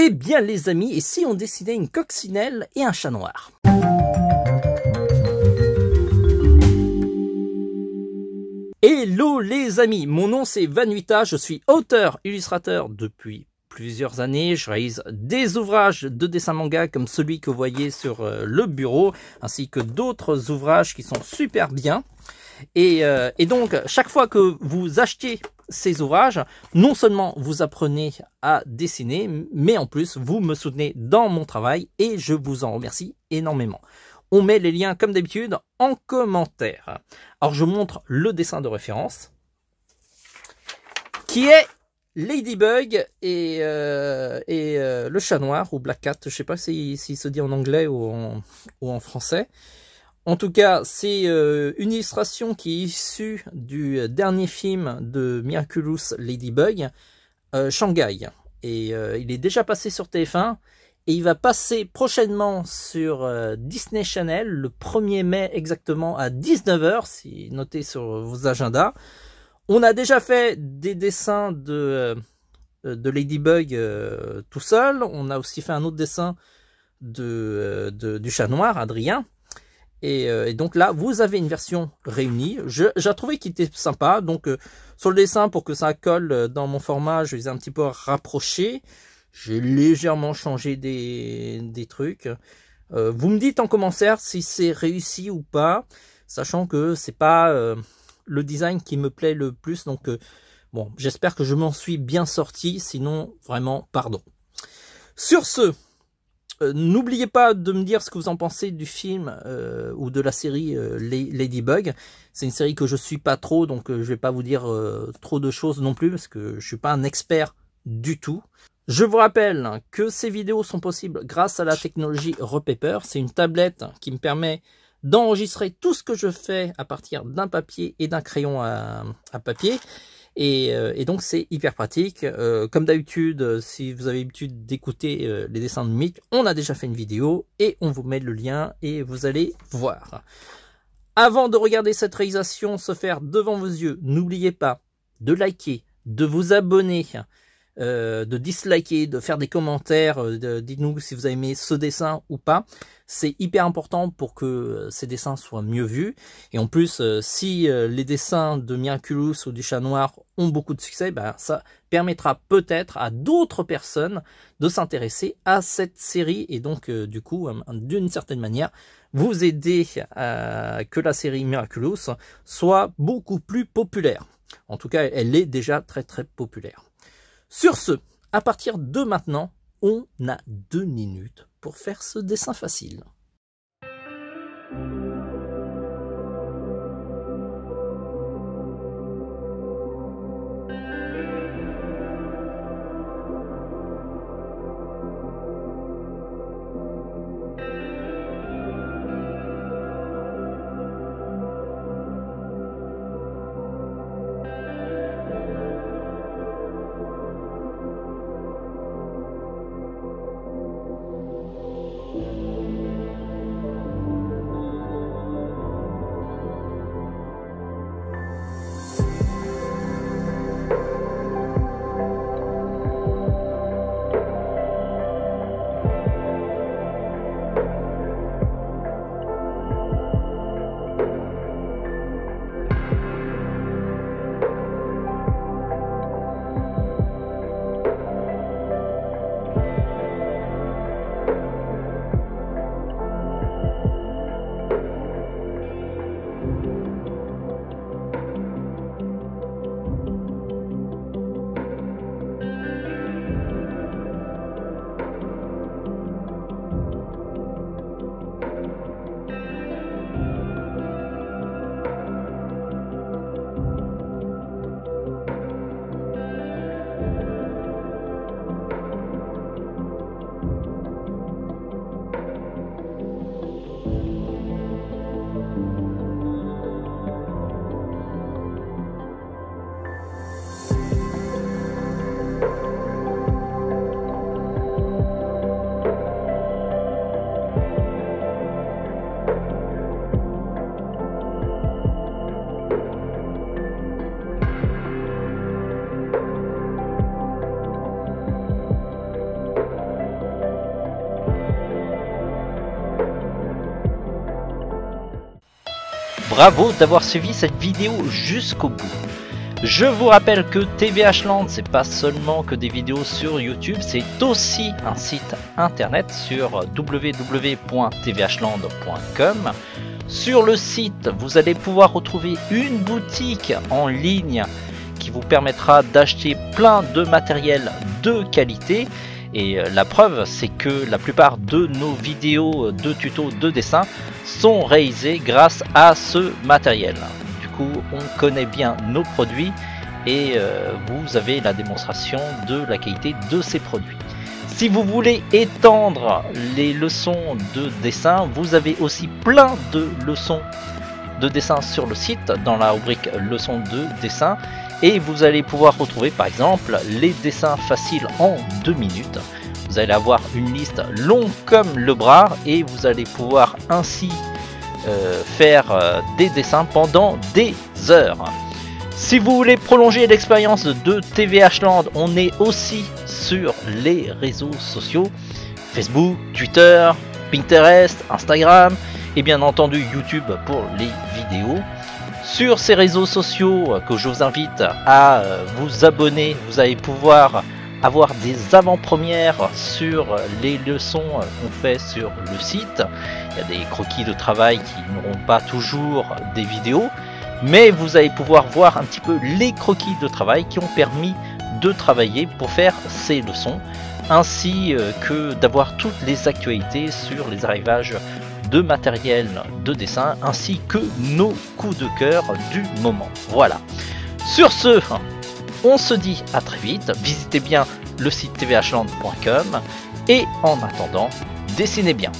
Eh bien les amis, et si on dessinait une coccinelle et un chat noir? Hello les amis, mon nom c'est Vanuita, je suis auteur-illustrateur depuis plusieurs années, je réalise des ouvrages de dessin manga comme celui que vous voyez sur le bureau, ainsi que d'autres ouvrages qui sont super bien. Et donc, chaque fois que vous achetez ces ouvrages, non seulement vous apprenez à dessiner, mais en plus, vous me soutenez dans mon travail et je vous en remercie énormément. On met les liens, comme d'habitude, en commentaire. Alors, je montre le dessin de référence, qui est Ladybug et le chat noir, ou Black Cat, je ne sais pas s'il se dit en anglais ou en français. En tout cas, c'est une illustration qui est issue du dernier film de Miraculous Ladybug, Shanghai. Et il est déjà passé sur TF1 et il va passer prochainement sur Disney Channel, le 1er mai exactement à 19h, si notez sur vos agendas. On a déjà fait des dessins de Ladybug tout seul. On a aussi fait un autre dessin du chat noir, Adrien. Et donc là, vous avez une version réunie. J'ai trouvé qu'il était sympa. Donc sur le dessin, pour que ça colle dans mon format, je les ai un petit peu rapprochés. J'ai légèrement changé des trucs. Vous me dites en commentaire si c'est réussi ou pas, sachant que c'est pas le design qui me plaît le plus. Donc bon, j'espère que je m'en suis bien sorti. Sinon, vraiment, pardon. Sur ce. N'oubliez pas de me dire ce que vous en pensez du film ou de la série Ladybug. C'est une série que je suis pas trop, donc je vais pas vous dire trop de choses non plus, parce que je suis pas un expert du tout. Je vous rappelle que ces vidéos sont possibles grâce à la technologie Repaper. C'est une tablette qui me permet d'enregistrer tout ce que je fais à partir d'un papier et d'un crayon à papier. Et donc c'est hyper pratique, comme d'habitude, si vous avez l'habitude d'écouter les dessins de Mic, on a déjà fait une vidéo et on vous met le lien et vous allez voir. Avant de regarder cette réalisation se faire devant vos yeux, n'oubliez pas de liker, de vous abonner, de disliker, de faire des commentaires, dites-nous si vous avez aimé ce dessin ou pas. C'est hyper important pour que ces dessins soient mieux vus. Et en plus, si les dessins de Miraculous ou du chat noir ont beaucoup de succès, ben ça permettra peut-être à d'autres personnes de s'intéresser à cette série et donc du coup d'une certaine manière vous aider à que la série Miraculous soit beaucoup plus populaire. En tout cas, elle est déjà très très populaire. Sur ce, à partir de maintenant, on a 2 minutes pour faire ce dessin facile. bravo d'avoir suivi cette vidéo jusqu'au bout. Je vous rappelle que TVH Land, c'est pas seulement que des vidéos sur YouTube, c'est aussi un site internet sur www.tvhland.com. Sur le site, vous allez pouvoir retrouver une boutique en ligne qui vous permettra d'acheter plein de matériel de qualité. Et la preuve, c'est que la plupart de nos vidéos de tutos de dessin sont réalisées grâce à ce matériel. Du coup, on connaît bien nos produits et vous avez la démonstration de la qualité de ces produits. Si vous voulez étendre les leçons de dessin, vous avez aussi plein de leçons de dessin sur le site dans la rubrique leçons de dessin. Et vous allez pouvoir retrouver par exemple les dessins faciles en 2 minutes. Vous allez avoir une liste longue comme le bras et vous allez pouvoir ainsi faire des dessins pendant des heures. Si vous voulez prolonger l'expérience de TVH Land, on est aussi sur les réseaux sociaux. Facebook, Twitter, Pinterest, Instagram et bien entendu YouTube pour les vidéos. Sur ces réseaux sociaux que je vous invite à vous abonner, vous allez pouvoir avoir des avant-premières sur les leçons qu'on fait sur le site. Il y a des croquis de travail qui n'auront pas toujours des vidéos, mais vous allez pouvoir voir un petit peu les croquis de travail qui ont permis de travailler pour faire ces leçons, ainsi que d'avoir toutes les actualités sur les arrivages de matériel de dessin ainsi que nos coups de cœur du moment. Voilà. Sur ce, on se dit à très vite. Visitez bien le site tvhland.com et en attendant, dessinez bien.